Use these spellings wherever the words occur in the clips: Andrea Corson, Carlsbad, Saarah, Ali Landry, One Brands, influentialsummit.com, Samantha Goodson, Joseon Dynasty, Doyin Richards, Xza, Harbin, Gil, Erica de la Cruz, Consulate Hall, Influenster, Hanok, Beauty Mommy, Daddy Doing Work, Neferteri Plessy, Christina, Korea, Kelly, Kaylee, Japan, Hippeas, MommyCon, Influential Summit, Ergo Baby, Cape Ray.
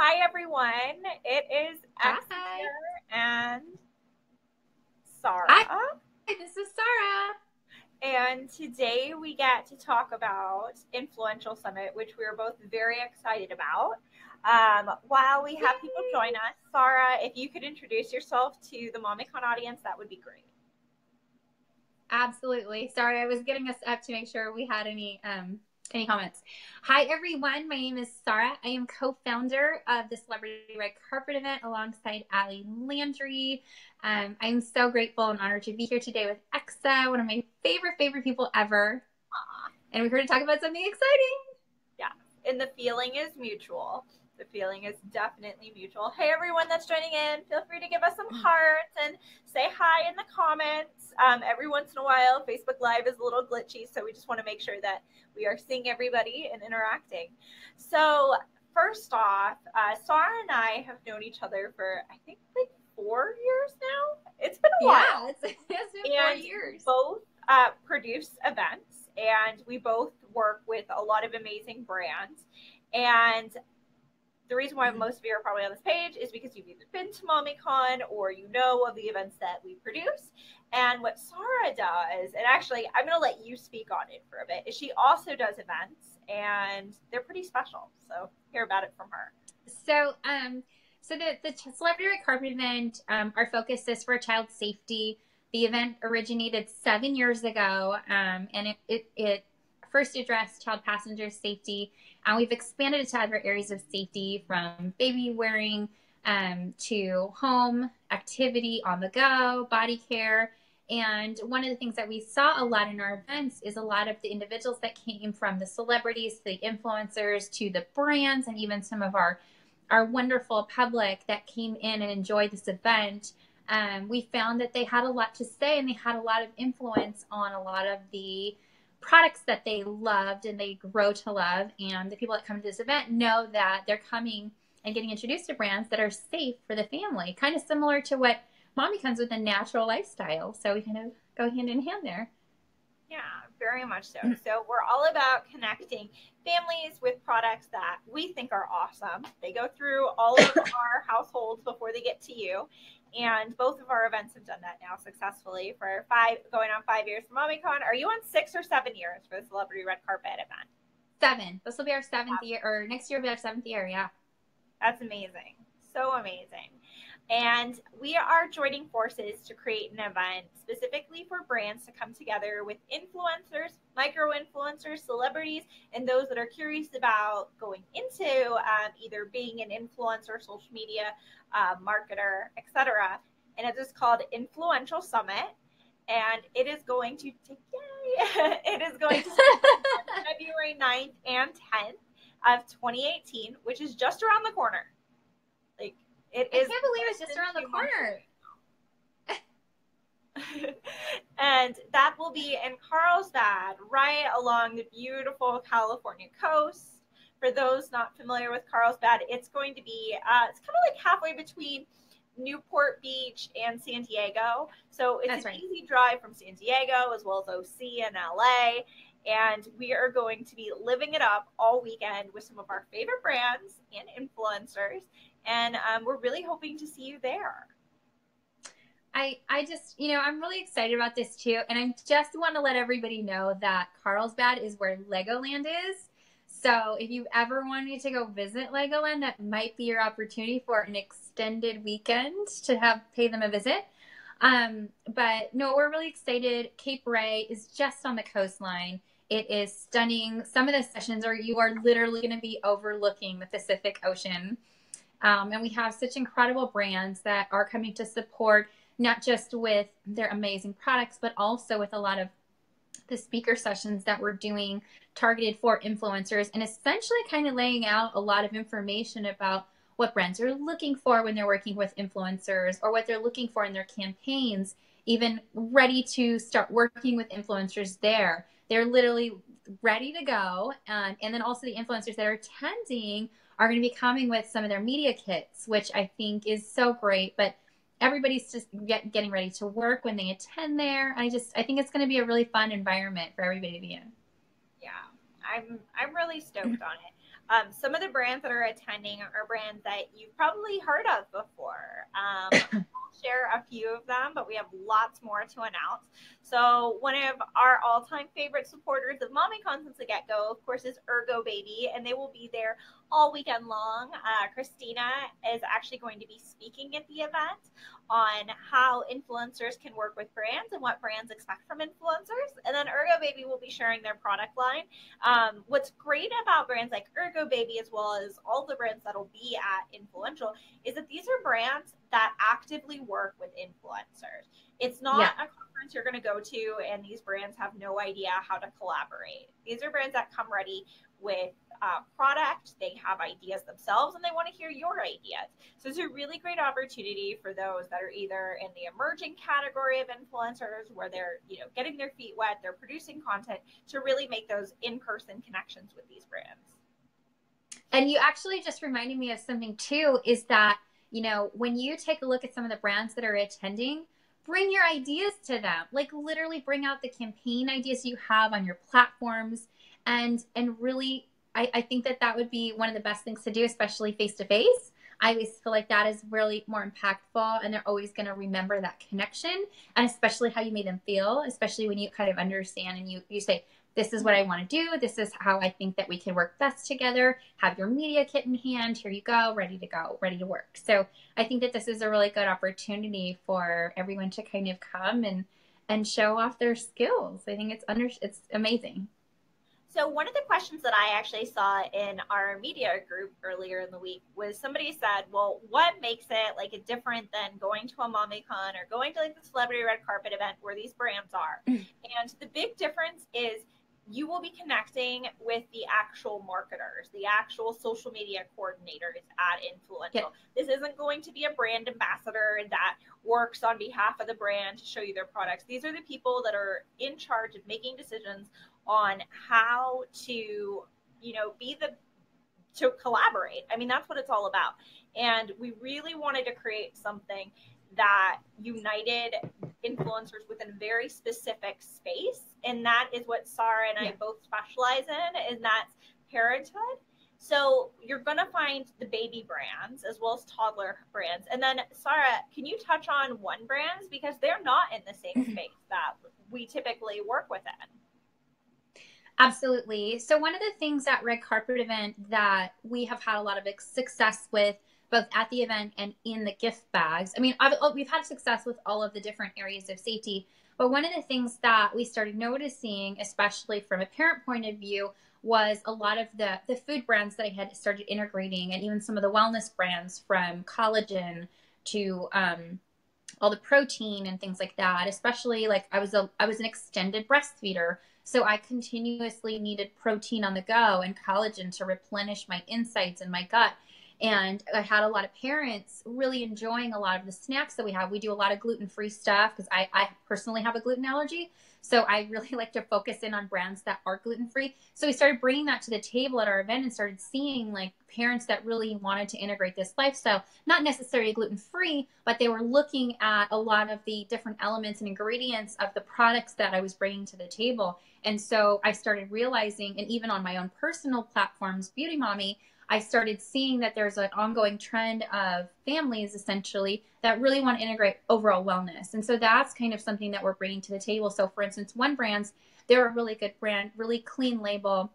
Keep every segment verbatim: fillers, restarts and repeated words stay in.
Hi, everyone. It is Xza and Saarah. Hi, this is Saarah. And today we get to talk about Influential Summit, which we are both very excited about. Um, while we have Yay. people join us, Saarah, if you could introduce yourself to the MommyCon audience, that would be great. Absolutely. Sorry, I was getting us up to make sure we had any um, any comments. Hi, everyone. My name is Saarah. I am co-founder of the Celebrity Red Carpet event alongside Ali Landry. Um, I'm so grateful and honored to be here today with Xza, one of my favorite, favorite people ever. Aww. And we're here to talk about something exciting. Yeah, and the feeling is mutual. The feeling is definitely mutual. Hey, everyone that's joining in, feel free to give us some hearts and say hi in the comments. Um, every once in a while, Facebook Live is a little glitchy, so we just want to make sure that we are seeing everybody and interacting. So first off, uh, Saarah and I have known each other for, I think, like four years now. It's been a yeah, while. It's, it's been and four years. Both uh, produce events, and we both work with a lot of amazing brands. And the reason why most of you are probably on this page is because you've either been to MommyCon or you know of the events that we produce. And what Saarah does, and actually I'm going to let you speak on it for a bit, is she also does events, and they're pretty special. So hear about it from her. So um, so the, the Celebrity Red Carpet event, um, our focus is for child safety. The event originated seven years ago, um, and it, it, it first addressed child passenger safety. And we've expanded it to other areas of safety, from baby wearing um, to home, activity on the go, body care. And one of the things that we saw a lot in our events is a lot of the individuals that came from the celebrities, the influencers, to the brands, and even some of our, our wonderful public that came in and enjoyed this event. Um, we found that they had a lot to say, and they had a lot of influence on a lot of the products that they loved and they grow to love. And the people that come to this event know that they're coming and getting introduced to brands that are safe for the family, kind of similar to what Mommy Comes with, a natural lifestyle. So we kind of go hand in hand there. Yeah, very much so. So we're all about connecting families with products that we think are awesome. They go through all of our households before they get to you. And both of our events have done that now successfully for five, going on five years for MommyCon. Are you on six or seven years for the Celebrity Red Carpet event? Seven. This will be our seventh year, or next year will be our seventh year, yeah. That's amazing. So amazing. And we are joining forces to create an event specifically for brands to come together with influencers, micro-influencers, celebrities, and those that are curious about going into um, either being an influencer, social media, uh, marketer, et cetera. And it is called Influential Summit. And it is going to, yay, it is going to February ninth and tenth of twenty eighteen, which is just around the corner. Like, It I is can't believe it's just around the corner. And that will be in Carlsbad, right along the beautiful California coast. For those not familiar with Carlsbad, it's going to be, uh, it's kind of like halfway between Newport Beach and San Diego. So it's That's an right. easy drive from San Diego, as well as O C and L A. And we are going to be living it up all weekend with some of our favorite brands and influencers. And um, we're really hoping to see you there. I, I just, you know, I'm really excited about this too. And I just want to let everybody know that Carlsbad is where Legoland is. So if you've ever wanted to go visit Legoland, that might be your opportunity for an extended weekend to have pay them a visit. Um, but no, we're really excited. Cape Ray is just on the coastline. It is stunning. Some of the sessions are, you are literally going to be overlooking the Pacific Ocean. Um, and we have such incredible brands that are coming to support, not just with their amazing products, but also with a lot of the speaker sessions that we're doing targeted for influencers, and essentially kind of laying out a lot of information about what brands are looking for when they're working with influencers, or what they're looking for in their campaigns, even ready to start working with influencers there. They're literally ready to go. Um, and then also the influencers that are attending are going to be coming with some of their media kits, which I think is so great. But everybody's just get, getting ready to work when they attend there. I just, I think it's going to be a really fun environment for everybody to be in. Yeah, I'm, I'm really stoked on it. Um, some of the brands that are attending are brands that you've probably heard of before. Um, I'll share a few of them, but we have lots more to announce. So one of our all-time favorite supporters of MommyCon since the get-go, of course, is Ergo Baby, and they will be there all weekend long. Uh, Christina is actually going to be speaking at the event on how influencers can work with brands and what brands expect from influencers. And then Ergo Baby will be sharing their product line. Um, what's great about brands like Ergo Baby, as well as all the brands that'll be at Influential, is that these are brands that actively work with influencers. It's not yeah. a conference you're going to go to and these brands have no idea how to collaborate. These are brands that come ready with uh, product. They have ideas themselves and they want to hear your ideas. So it's a really great opportunity for those that are either in the emerging category of influencers, where they're, you know, getting their feet wet, they're producing content, to really make those in-person connections with these brands. And you actually just reminded me of something too, is that, you know, when you take a look at some of the brands that are attending, bring your ideas to them. Like, literally bring out the campaign ideas you have on your platforms. And, and really, I, I think that that would be one of the best things to do, especially face-to-face. I always feel like that is really more impactful, and they're always going to remember that connection, and especially how you made them feel, especially when you kind of understand and you, you say, this is what I want to do. This is how I think that we can work best together. Have your media kit in hand. Here you go. Ready to go. Ready to work. So I think that this is a really good opportunity for everyone to kind of come and, and show off their skills. I think it's under, it's amazing. So one of the questions that I actually saw in our media group earlier in the week was somebody said, well, what makes it like a different than going to a MommyCon or going to like the celebrity red carpet event where these brands are? And the big difference is you will be connecting with the actual marketers, the actual social media coordinators at Influential. Yeah. This isn't going to be a brand ambassador that works on behalf of the brand to show you their products. These are the people that are in charge of making decisions on how to, you know, be the, to collaborate. I mean, that's what it's all about. And we really wanted to create something that united influencers within a very specific space. And that is what Saarah and yeah. I both specialize in, and that's parenthood. So you're going to find the baby brands as well as toddler brands. And then Saarah, can you touch on One Brands? Because they're not in the same space that we typically work within. Absolutely. So one of the things at Red Carpet event that we have had a lot of success with, both at the event and in the gift bags. I mean, I've, we've had success with all of the different areas of safety, but one of the things that we started noticing, especially from a parent point of view, was a lot of the, the food brands that I had started integrating, and even some of the wellness brands, from collagen to um, all the protein and things like that. Especially, like, I was, a, I was an extended breastfeeder, so I continuously needed protein on the go and collagen to replenish my insides and my gut. And I had a lot of parents really enjoying a lot of the snacks that we have. We do a lot of gluten-free stuff because I, I personally have a gluten allergy. So I really like to focus in on brands that are gluten-free. So we started bringing that to the table at our event and started seeing, like, parents that really wanted to integrate this lifestyle, not necessarily gluten-free, but they were looking at a lot of the different elements and ingredients of the products that I was bringing to the table. And so I started realizing, and even on my own personal platforms, Beauty Mommy, I started seeing that there's an ongoing trend of families, essentially, that really want to integrate overall wellness. And so that's kind of something that we're bringing to the table. So for instance, One Brands, they're a really good brand, really clean label.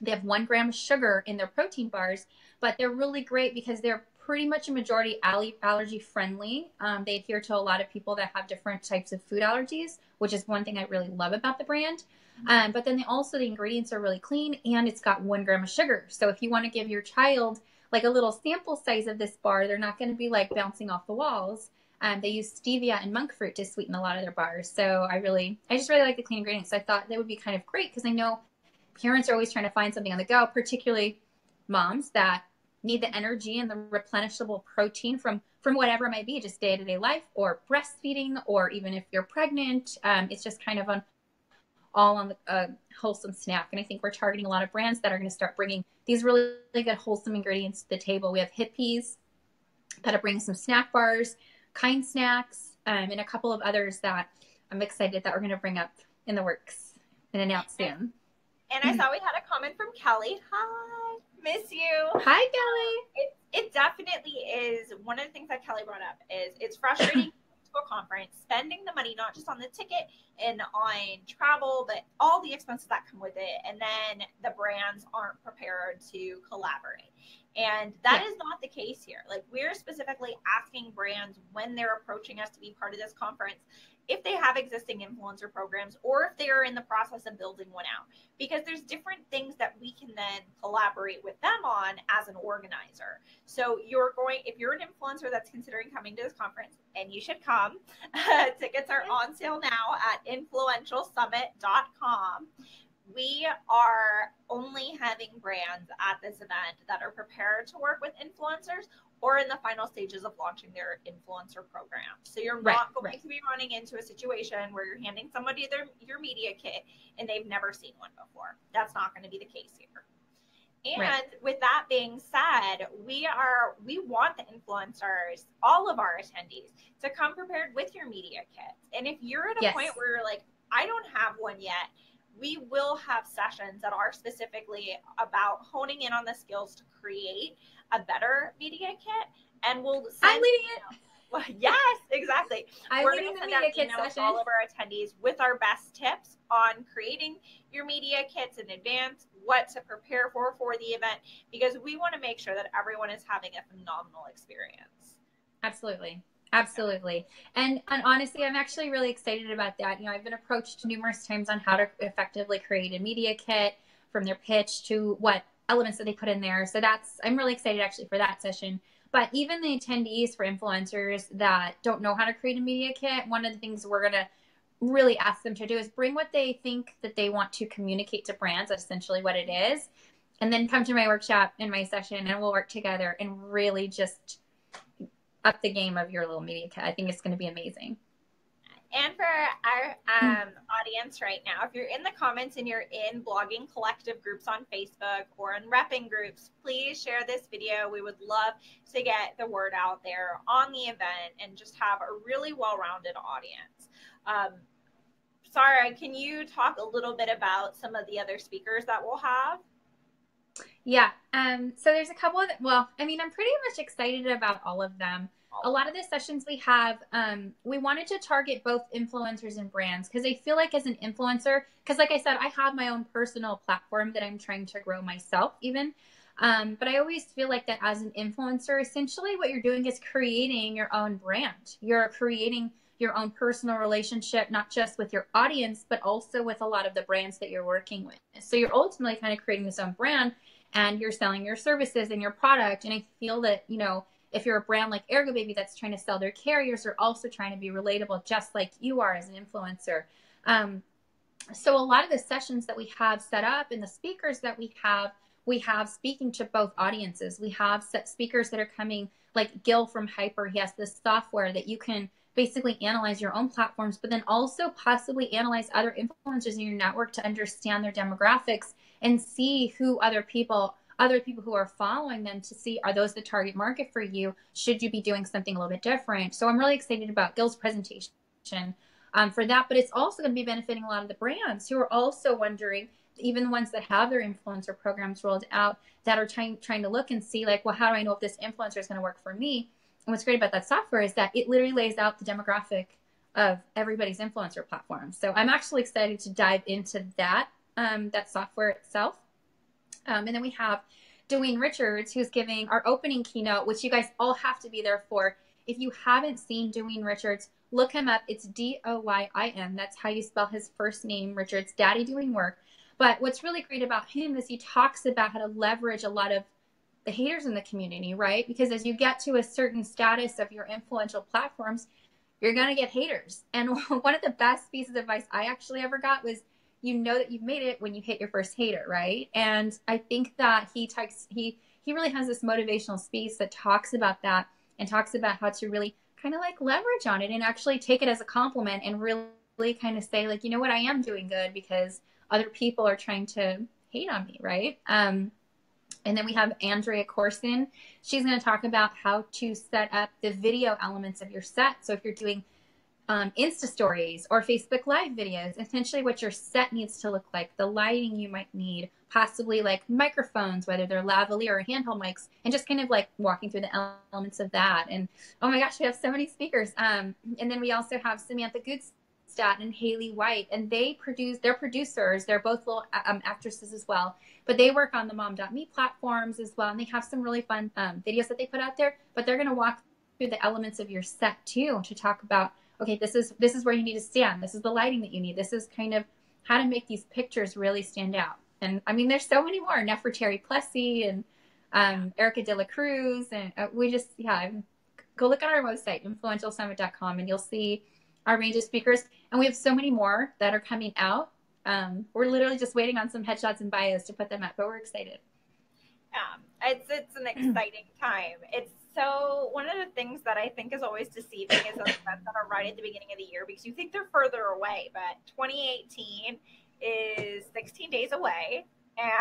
They have one gram of sugar in their protein bars, but they're really great because they're pretty much a majority allergy friendly. Um, they adhere to a lot of people that have different types of food allergies, which is one thing I really love about the brand. Um, but then they also, the ingredients are really clean, and it's got one gram of sugar. So if you want to give your child like a little sample size of this bar, they're not going to be like bouncing off the walls. Um, they use stevia and monk fruit to sweeten a lot of their bars. So I really, I just really like the clean ingredients. So I thought that would be kind of great, because I know parents are always trying to find something on the go, particularly moms that need the energy and the replenishable protein from, from whatever it might be, just day-to-day life or breastfeeding, or even if you're pregnant, um, it's just kind of on all on the uh, wholesome snack. And I think we're targeting a lot of brands that are going to start bringing these really, really good wholesome ingredients to the table. We have Hippeas that are bringing some snack bars, Kind Snacks, um, and a couple of others that I'm excited that we're going to bring up in the works and announce soon. And I saw we had a comment from Kelly. Hi. Miss you. Hi, Kelly. It, it definitely is. One of the things that Kelly brought up is it's frustrating to a conference, spending the money, not just on the ticket and on travel, but all the expenses that come with it. And then the brands aren't prepared to collaborate. And that yeah. is not the case here. Like, we're specifically asking brands when they're approaching us to be part of this conference, if they have existing influencer programs or if they're in the process of building one out, because there's different things that we can then collaborate with them on as an organizer. So you're going, if you're an influencer that's considering coming to this conference, and you should come, uh, tickets are on sale now at influential summit dot com. We are only having brands at this event that are prepared to work with influencers or in the final stages of launching their influencer program. So you're not right, going right. to be running into a situation where you're handing somebody their, your media kit and they've never seen one before. That's not going to be the case here. And right. with that being said, we are we want the influencers, all of our attendees, to come prepared with your media kits. And if you're at a yes. point where you're like, I don't have one yet, we will have sessions that are specifically about honing in on the skills to create a better media kit, and we'll send I'm leading it. You know, well, yes, exactly. I'm We're leading the media kit session. All of our attendees with our best tips on creating your media kits in advance, what to prepare for for the event, because we want to make sure that everyone is having a phenomenal experience. Absolutely. Absolutely. And, and honestly, I'm actually really excited about that. You know, I've been approached numerous times on how to effectively create a media kit, from their pitch to what elements that they put in there. So that's, I'm really excited actually for that session. But even the attendees for influencers that don't know how to create a media kit, one of the things we're going to really ask them to do is bring what they think that they want to communicate to brands. That's essentially what it is. And then come to my workshop and my session, and we'll work together and really just up the game of your little media kit. I think it's going to be amazing. And for our um, audience right now, if you're in the comments and you're in blogging collective groups on Facebook or in repping groups, please share this video. We would love to get the word out there on the event and just have a really well-rounded audience. Um, Saarah, can you talk a little bit about some of the other speakers that we'll have? Yeah. Um, so there's a couple of, well, I mean, I'm pretty much excited about all of them. A lot of the sessions we have, um, we wanted to target both influencers and brands, because I feel like as an influencer, because like I said, I have my own personal platform that I'm trying to grow myself even. Um, but I always feel like that as an influencer, essentially what you're doing is creating your own brand. You're creating your own personal relationship, not just with your audience, but also with a lot of the brands that you're working with. So you're ultimately kind of creating this own brand, and you're selling your services and your product. And I feel that, you know, if you're a brand like Ergo Baby that's trying to sell their carriers, they're also trying to be relatable just like you are as an influencer. Um, so a lot of the sessions that we have set up and the speakers that we have, we have speaking to both audiences. We have set speakers that are coming like Gil from Hyper. He has this software that you can basically analyze your own platforms, but then also possibly analyze other influencers in your network to understand their demographics and see who other people other people who are following them, to see, are those the target market for you? Should you be doing something a little bit different? So I'm really excited about Gil's presentation um, for that, but it's also going to be benefiting a lot of the brands who are also wondering, even the ones that have their influencer programs rolled out, that are trying, trying to look and see like, well, how do I know if this influencer is going to work for me? And what's great about that software is that it literally lays out the demographic of everybody's influencer platform. So I'm actually excited to dive into that, um, that software itself. Um, and then we have Doyin Richards, who's giving our opening keynote, which you guys all have to be there for. If you haven't seen Doyin Richards, look him up. It's D O Y I N. That's how you spell his first name, Richards, Daddy Doing Work. But what's really great about him is he talks about how to leverage a lot of the haters in the community, right? Because as you get to a certain status of your influential platforms, you're going to get haters. And one of the best pieces of advice I actually ever got was, you know that you've made it when you hit your first hater, right? And I think that he talks, he, he really has this motivational space that talks about that and talks about how to really kind of like leverage on it and actually take it as a compliment and really kind of say like, you know what, I am doing good because other people are trying to hate on me, right? Um, and then we have Andrea Corson. She's going to talk about how to set up the video elements of your set. So if you're doing Um, Insta stories or Facebook live videos, essentially what your set needs to look like, the lighting you might need, possibly like microphones, whether they're lavalier or handheld mics, and just kind of like walking through the elements of that. And oh my gosh, we have so many speakers. Um, and then we also have Samantha Goodson and Haley White, and they produce, they're producers, they're both little um, actresses as well, but they work on the mom dot me platforms as well, and they have some really fun um, videos that they put out there. But they're going to walk through the elements of your set too, to talk about, okay, this is this is where you need to stand, this is the lighting that you need, this is kind of how to make these pictures really stand out. And I mean, there's so many more. Neferteri Plessy and um, Erica de la Cruz, and uh, we just, yeah, go look on our website, influential summit dot com, and you'll see our range of speakers, and we have so many more that are coming out. Um, we're literally just waiting on some headshots and bios to put them up, but we're excited. Yeah, it's, it's an exciting time. It's so, one of the things that I think is always deceiving is those events that are right at the beginning of the year, because you think they're further away, but twenty eighteen is sixteen days away,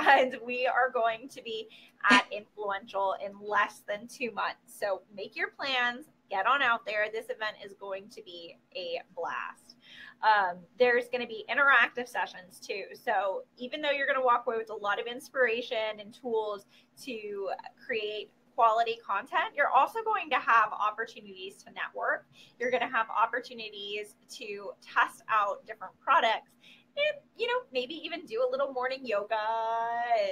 and we are going to be at Influential in less than two months. So make your plans. Get on out there. This event is going to be a blast. Um, there's going to be interactive sessions too. So even though you're going to walk away with a lot of inspiration and tools to create quality content, you're also going to have opportunities to network. You're going to have opportunities to test out different products, and, you know, maybe even do a little morning yoga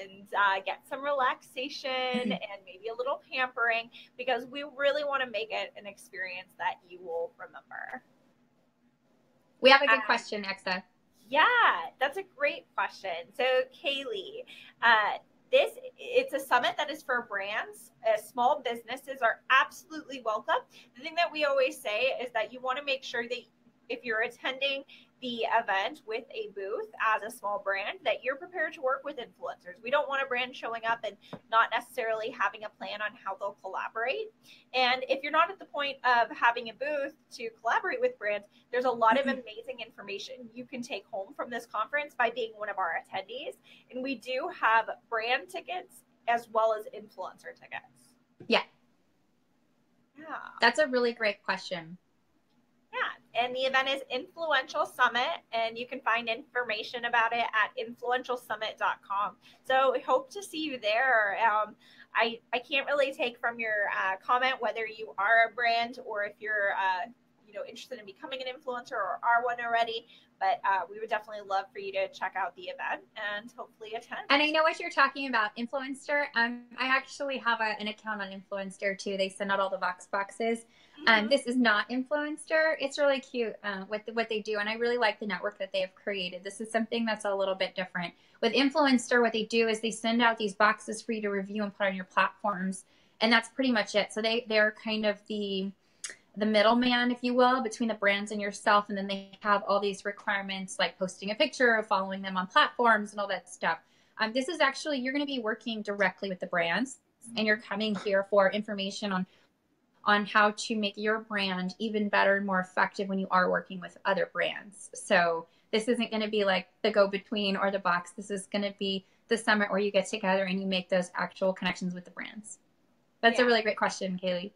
and uh, get some relaxation and maybe a little pampering, because we really want to make it an experience that you will remember. We have a good uh, question, Xza. Yeah, that's a great question. So, Kaylee, uh, this it's a summit that is for brands. Uh, small businesses are absolutely welcome. The thing that we always say is that you want to make sure that if you're attending the event with a booth as a small brand, that you're prepared to work with influencers. We don't want a brand showing up and not necessarily having a plan on how they'll collaborate. And if you're not at the point of having a booth to collaborate with brands, there's a lot of amazing information you can take home from this conference by being one of our attendees. And we do have brand tickets as well as influencer tickets. Yeah. Yeah. That's a really great question. Yeah, and the event is Influential Summit, and you can find information about it at influential summit dot com. So we hope to see you there. Um, I, I can't really take from your uh, comment whether you are a brand or if you're uh, you know, interested in becoming an influencer or are one already, but uh, we would definitely love for you to check out the event and hopefully attend. And I know what you're talking about, Influenster. Um, I actually have a, an account on Influenster too. They send out all the Vox boxes. Um, this is not Influencer. It's really cute uh, what, the, what they do. And I really like the network that they have created. This is something that's a little bit different. With Influencer, what they do is they send out these boxes for you to review and put on your platforms. And that's pretty much it. So they, they're kind of the, the middleman, if you will, between the brands and yourself. And then they have all these requirements like posting a picture or following them on platforms and all that stuff. Um, this is actually, you're going to be working directly with the brands, and you're coming here for information on on how to make your brand even better and more effective when you are working with other brands. So this isn't going to be like the go-between or the box. This is going to be the summit where you get together and you make those actual connections with the brands. That's yeah. a really great question, Kaylee.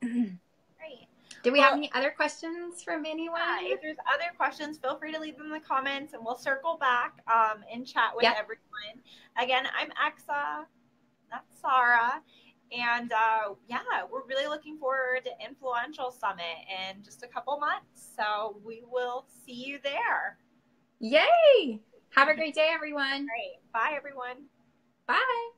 Great. Did we well, have any other questions from anyone? Yeah, if there's other questions, feel free to leave them in the comments, and we'll circle back um, and chat with yep. everyone. Again, I'm Xza. That's Saarah. And uh, yeah, we're really looking forward to Influential Summit in just a couple months. So we will see you there. Yay! Have a great day, everyone. All right. Bye, everyone. Bye.